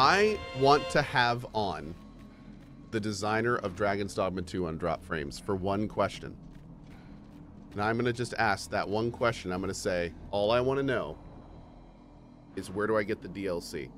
I want to have on the designer of Dragon's Dogma 2 on Drop Frames for one question. And I'm going to just ask that one question. I'm going to say, all I want to know is where do I get the DLC?